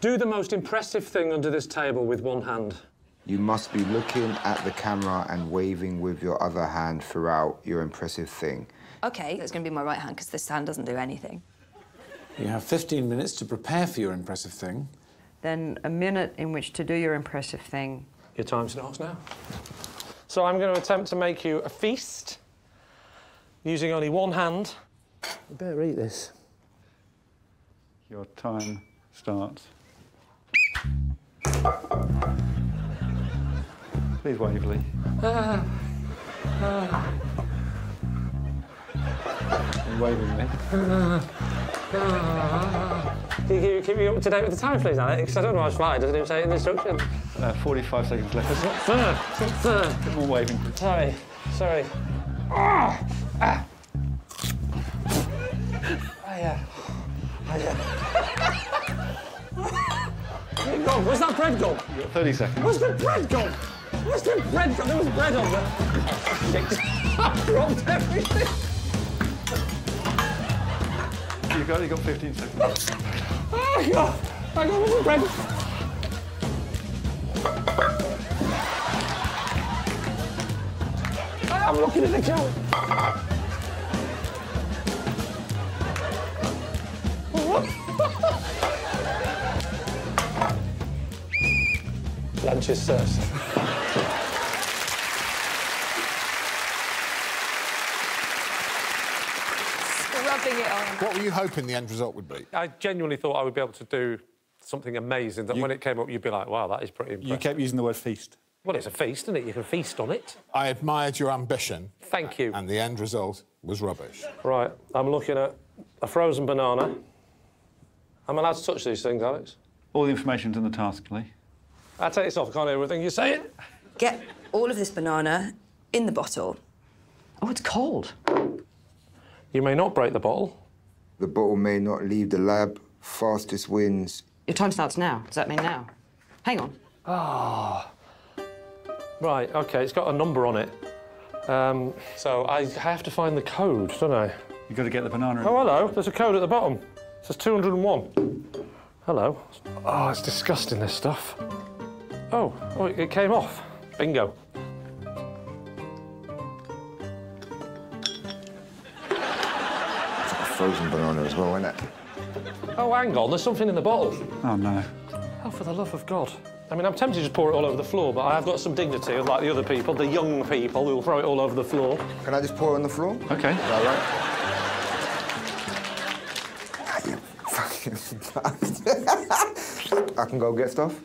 Do the most impressive thing under this table with one hand. You must be looking at the camera and waving with your other hand throughout your impressive thing. OK, that's going to be my right hand, because this hand doesn't do anything. You have 15 minutes to prepare for your impressive thing. Then a minute in which to do your impressive thing. Your time starts now. So I'm going to attempt to make you a feast using only one hand. You better eat this. Your time starts. Please wave, Lee. You're waving me. Can you keep me up to date with the time, please, Alex? Because I don't know what's right. Doesn't even say it in the instructions. 45 seconds left. It's not third. It's not third. Keep on waving. Sorry. Sorry. Gone. Where's that bread gone? You've got 30 seconds. Where's the bread gone? Where's the bread gone? There was bread on there. I dropped everything. You've only got 15 seconds. Oh, God. I got all the bread. I'm looking at the count. What? Lunch is served. Scrubbing it on. What were you hoping the end result would be? I genuinely thought I would be able to do something amazing that when it came up, you'd be like, wow, that is pretty impressive. You kept using the word feast. Well, it's a feast, isn't it? You can feast on it. I admired your ambition. Thank you. And the end result was rubbish. Right, I'm looking at a frozen banana. Am I allowed to touch these things, Alex? All the information's in the task, Lee. I take this off, I can't hear everything you're saying. Get all of this banana in the bottle. Oh, it's cold. You may not break the bottle. The bottle may not leave the lab. Fastest wins. Your time starts now. Does that mean now? Hang on. Ah. Oh. Right, OK, it's got a number on it. So I have to find the code, don't I? You've got to get the banana in. Oh, hello, there's a code at the bottom. It says 201. Hello. Oh, it's disgusting, this stuff. Oh, it came off. Bingo. It's like a frozen banana as well, isn't it? Oh, hang on, there's something in the bottle. Oh, no. Oh, for the love of God. I mean, I'm tempted to just pour it all over the floor, but I have got some dignity, unlike the other people, the young people, who will throw it all over the floor. Can I just pour it on the floor? OK. Is that right? I can go get stuff?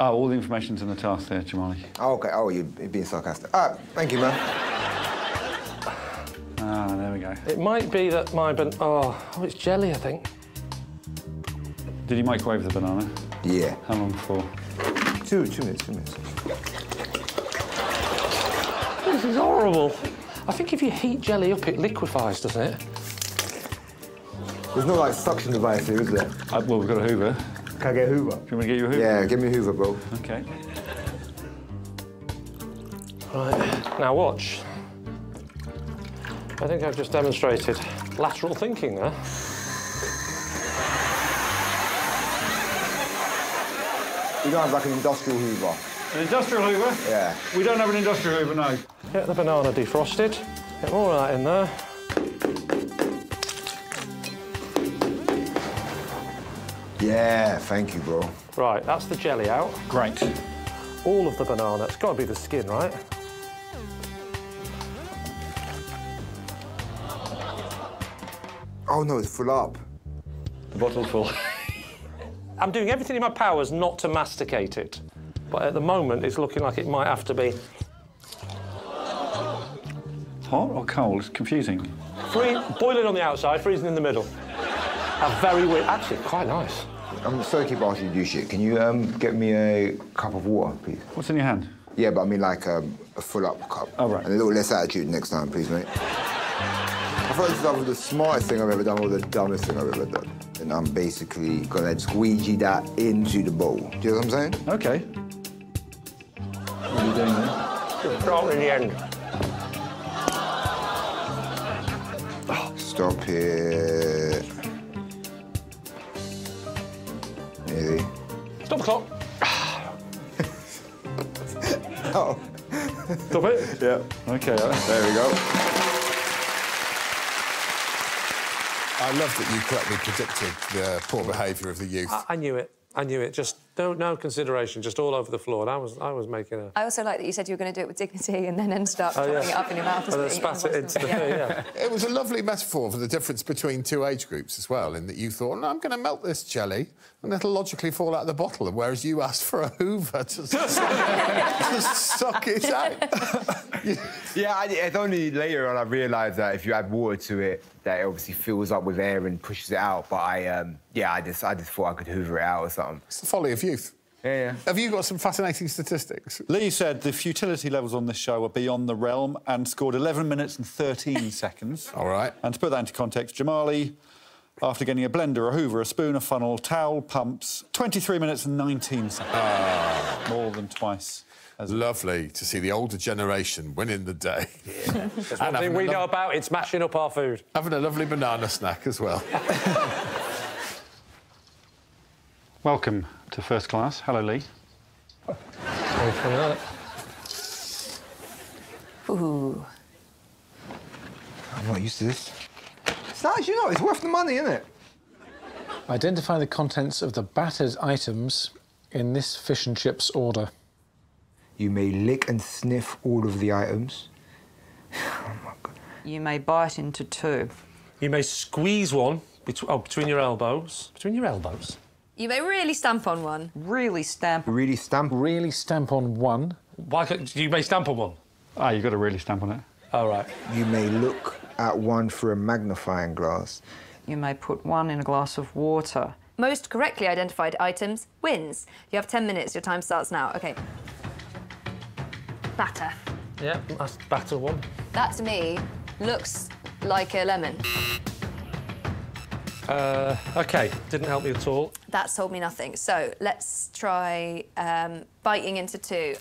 Oh, all the information's in the task there, Jamali. Oh, OK. Oh, you're being sarcastic. All right, thank you, man. Ah, there we go. It might be that my ban... Oh, it's jelly, I think. Did you microwave the banana? Yeah. How long for? Two minutes. This is horrible. I think if you heat jelly up, it liquefies, doesn't it? There's no, like, suction device here, is there? Well, we've got a Hoover. Can I get a Hoover? Do you want me to get you a Hoover? Yeah, give me a Hoover, bro. OK. Right, now watch. I think I've just demonstrated lateral thinking there. We don't have, like, an industrial Hoover. An industrial Hoover? Yeah. We don't have an industrial Hoover, no. Get the banana defrosted. Get more of that in there. Yeah, thank you, bro. Right, that's the jelly out. Great. All of the banana. It's got to be the skin, right? Oh, no, it's full up. The bottle's full. I'm doing everything in my powers not to masticate it. But at the moment, it's looking like it might have to be... Hot or cold? It's confusing. Boiling on the outside, freezing in the middle. A very weird... Actually, quite nice. I'm sorry to keep asking you to do shit. Can you get me a cup of water, please? What's in your hand? Yeah, but I mean, like, a full-up cup. Oh, right. And a little less attitude next time, please, mate. I thought this was the smartest thing I've ever done or the dumbest thing I've ever done. And I'm basically going to squeegee that into the bowl. Do you know what I'm saying? OK. What are you doing then? Start in the end. Oh. Stop it. Nearly. Stop the clock. Oh. Stop it? Yeah. Okay, there we go. I love that you correctly predicted the poor behaviour of the youth. I knew it. I knew it. Just no consideration, just all over the floor. And I was making a... I also like that you said you were going to do it with dignity and then start putting it up in your mouth. And then spat it into the... Yeah. It was a lovely metaphor for the difference between two age groups as well, in that you thought, no, I'm going to melt this jelly and it'll logically fall out of the bottle, whereas you asked for a hoover to, suck it out. Yeah, it's only later on I realised that if you add water to it, that it obviously fills up with air and pushes it out, but I just thought I could hoover it out or something. It's the folly of youth. Yeah, yeah. Have you got some fascinating statistics? Lee said the futility levels on this show are beyond the realm and scored 11 minutes and 13 seconds. All right. And to put that into context, Jamali, after getting a blender, a hoover, a spoon, a funnel, towel, pumps, 23 minutes and 19 seconds. More than twice. Lovely to see the older generation winning the day. Yeah. One thing we know about, it's mashing up our food. Having a lovely banana snack as well. Welcome to First Class. Hello, Lee. Ooh. I'm not used to this. It's nice, you know, it's worth the money, isn't it? Identify the contents of the battered items in this fish and chips order. You may lick and sniff all of the items. Oh my God. You may bite into two. You may squeeze one between your elbows. Between your elbows. You may really stamp on one. Really stamp. Really stamp. Really stamp on one. Why can't you may stamp on one? Ah, you've got to really stamp on it. All right. You may look at one through a magnifying glass. You may put one in a glass of water. Most correctly identified items wins. You have 10 minutes. Your time starts now. OK. Batter. Yeah, that's batter one. That, to me, looks like a lemon. OK, didn't help me at all. That's told me nothing. So, let's try biting into two.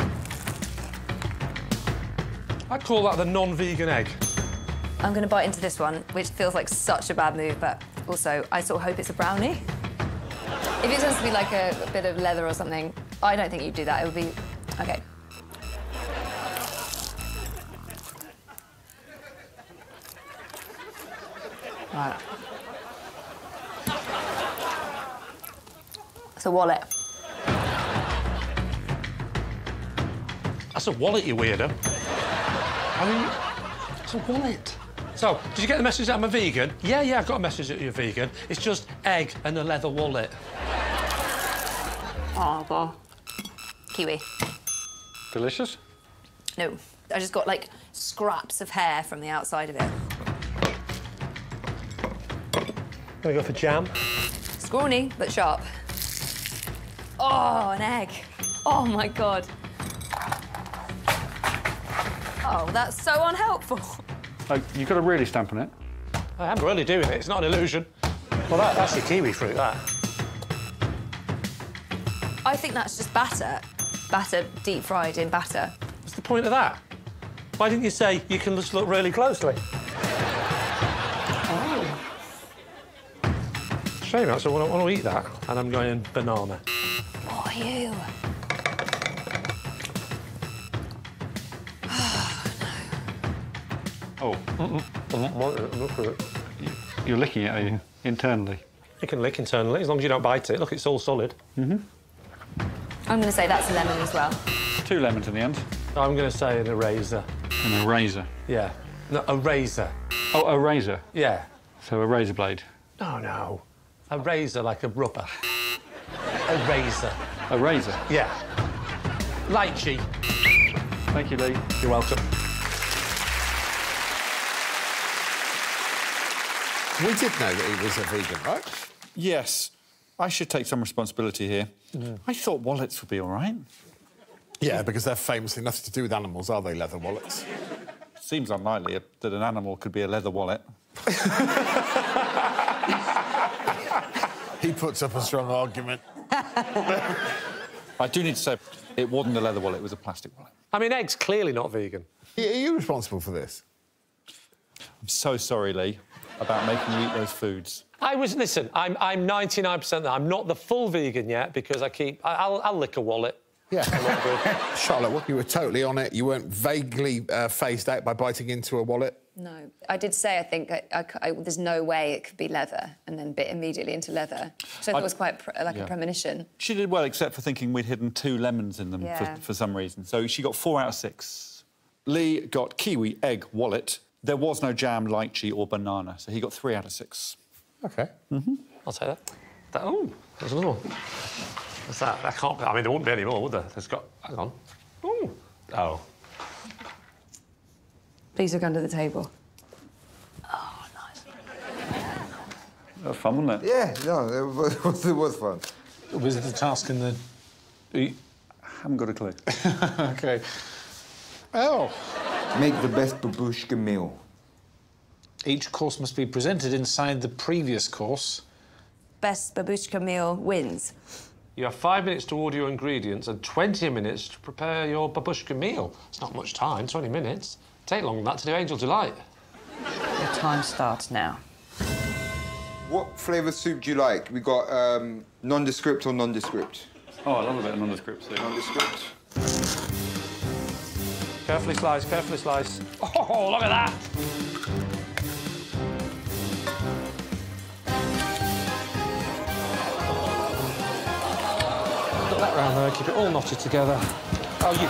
I'd call that the non-vegan egg. I'm going to bite into this one, which feels like such a bad move, but also, I sort of hope it's a brownie. If it tends to be like a bit of leather or something, I don't think you'd do that. It would be... OK. Right. It's a wallet. That's a wallet, you weirdo. I mean, it's a wallet. So, did you get the message that I'm a vegan? Yeah, yeah, I've got a message that you're vegan. It's just egg and a leather wallet. Oh, God. Kiwi. Delicious? No. I just got, like, scraps of hair from the outside of it. I'm gonna go for jam. Scrawny, but sharp. Oh, an egg. Oh, my God. Oh, that's so unhelpful. Oh, you've got to really stamp on it. I am really doing it. It's not an illusion. Well, that's your kiwi fruit, that. I think that's just batter. Batter deep-fried in batter. What's the point of that? Why didn't you say you can just look really closely? Shame, actually, I want to eat that, and I'm going banana. What are you? Oh, no. Oh. I don't want it. Look at it. You're licking it, are you? Internally? You can lick internally, as long as you don't bite it. Look, it's all solid. Mm-hmm. I'm going to say that's a lemon as well. Two lemons in the end. I'm going to say an eraser. An eraser? Yeah. No, a razor. Oh, a razor? Yeah. So a razor blade? No, no. A razor, like a rubber. A razor. A razor? Yeah. Lychee. Thank you, Lee. You're welcome. We did know that he was a vegan, right? Yes. I should take some responsibility here. Mm. I thought wallets would be all right. Yeah, because they're famously nothing to do with animals, are they, leather wallets? Seems unlikely that an animal could be a leather wallet. He puts up a strong argument. I do need to say, it wasn't a leather wallet, it was a plastic wallet. I mean, egg's clearly not vegan. Are you responsible for this? I'm so sorry, Lee, about making you eat those foods. I was, listen, I'm 99% that. I'm not the full vegan yet because I keep... I'll lick a wallet. Yeah. Charlotte, you were totally on it. You weren't vaguely phased out by biting into a wallet. No. I did say, I think, there's no way it could be leather, and then bit immediately into leather. So I thought it was quite like a premonition. She did well, except for thinking we'd hidden 2 lemons in them for some reason. So she got 4 out of 6. Lee got kiwi, egg, wallet. There was no jam, lychee or banana, so he got 3 out of 6. OK. Mm-hmm. I'll take that. Oh, there's a little... What's that? I can't... I mean, there wouldn't be any more, would there? There's got... Hang on. Ooh. Oh. Please look under the table. Oh, nice. That was fun, wasn't it? Yeah, no, it was fun. Was it the task in the... I haven't got a clue. OK. Oh. Make the best babushka meal. Each course must be presented inside the previous course. Best babushka meal wins. You have 5 minutes to order your ingredients and 20 minutes to prepare your babushka meal. It's not much time, 20 minutes. Take longer than that to do Angel Delight. Your time starts now. What flavour soup do you like? We got nondescript or nondescript? Oh, I love a bit of nondescript soup. Nondescript. Carefully slice, carefully slice. Oh, look at that! That round there, keep it all knotted together. Oh, you...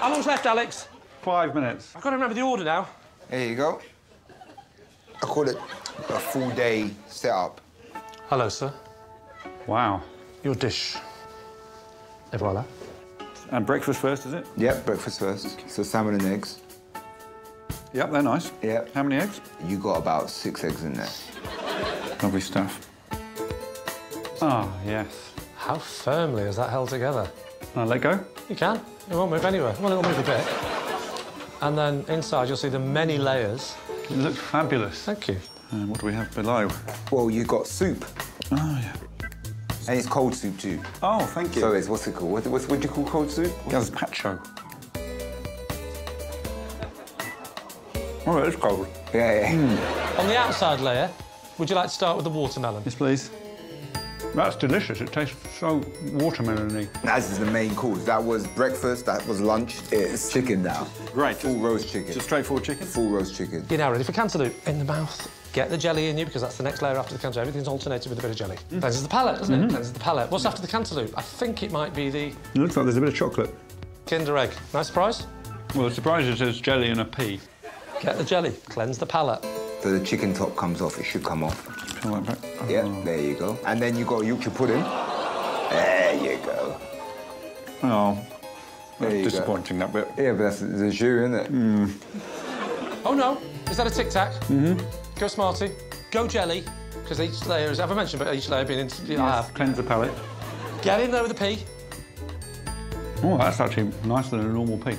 How long's left, Alex? 5 minutes. I've got to remember the order now. There you go. I call it a full-day setup. Hello, sir. Wow. Your dish. Et voila. And breakfast first, is it? Yep, breakfast first. So salmon and eggs. Yep, they're nice. Yep. How many eggs? You got about 6 eggs in there. Lovely stuff. Oh, yes. How firmly is that held together? Can I let go? You can. It won't move anywhere. Well, it'll move a bit. And then inside, you'll see the many layers. It looks fabulous. Thank you. And what do we have below? Well, you've got soup. Oh, yeah. And it's cold soup, too. Oh, thank you. So it's, what's it called? What do you call cold soup? Gazpacho. Oh, it is cold. Yeah, yeah. Mm. On the outside layer, would you like to start with the watermelon? Yes, please. That's delicious. It tastes so watermelon-y. That is the main course. That was breakfast, that was lunch. It's chicken now. Right. Full roast chicken. Just straightforward chicken? Full roast chicken. You're now ready for cantaloupe. In the mouth. Get the jelly in you, because that's the next layer after the cantaloupe. Everything's alternated with a bit of jelly. Mm. Cleanses the palate, doesn't it? Cleanses the palate. What's after the cantaloupe? I think it might be the... It looks like there's a bit of chocolate. Kinder egg. Nice surprise? Well, the surprise is there's jelly and a pea. Get the jelly. Cleanse the palate. So the chicken top comes off. It should come off. Oh. Yeah, there you go. And then you got Yorkshire pudding. There you go. Oh, that's disappointing, that bit. Yeah, but that's the jus, isn't it? Mm. Oh, no. Is that a tic-tac? Mm-hmm. Go Smarty. Go jelly. Because each layer is... Have I mentioned about each layer being... Cleanse the palate. Get in there with the pea. Oh, that's actually nicer than a normal pea.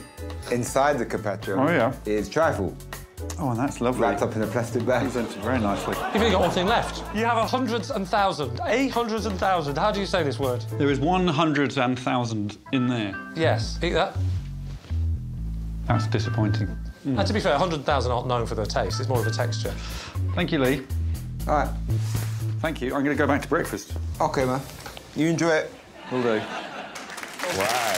Inside the carpaccio is trifle. Oh, and that's lovely. Wrapped up in a plastic bag. Presented very nicely. You've only got one thing left. You have 100,000. 800,000. How do you say this word? There is 100,000 in there. Yes. Eat that. That's disappointing. Mm. And to be fair, 100,000 aren't known for their taste. It's more of a texture. Thank you, Lee. All right. Thank you. I'm going to go back to breakfast. OK, man. You enjoy it. Will do. Wow.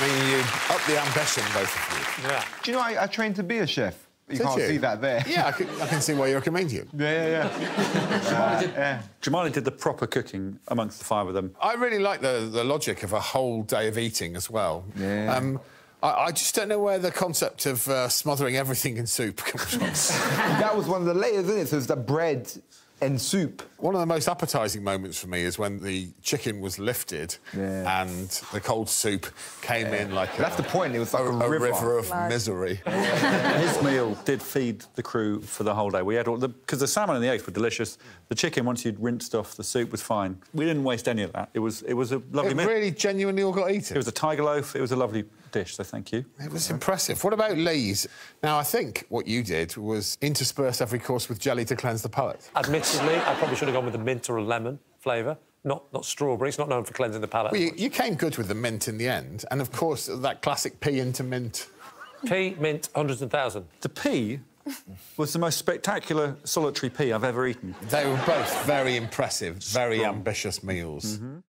You up the ambition, both of you. Yeah. Do you know I trained to be a chef? You can't see that there. Yeah, I can see why you're recommending you. Yeah. Jamali did the proper cooking amongst the 5 of them. I really like the logic of a whole day of eating as well. Yeah. I just don't know where the concept of smothering everything in soup comes from. That was one of the layers, isn't it? So it's the bread and soup. One of the most appetising moments for me is when the chicken was lifted and the cold soup came in like a... That's the point, it was like a river of misery. His meal did feed the crew for the whole day. We had all... Because the salmon and the eggs were delicious. The chicken, once you'd rinsed off, the soup was fine. We didn't waste any of that. It was a lovely meal. It really genuinely all got eaten. It was a tiger loaf. It was a lovely dish, so thank you. It was impressive. What about Lee's? Now, I think what you did was intersperse every course with jelly to cleanse the palate. Admittedly, I probably should have gone with a mint or a lemon flavour, not strawberry. It's not known for cleansing the palate. Well, you came good with the mint in the end, and, of course, that classic pea into mint. Pea, mint, 100,000. The pea was the most spectacular solitary pea I've ever eaten. They were both very impressive, very ambitious meals. Mm-hmm.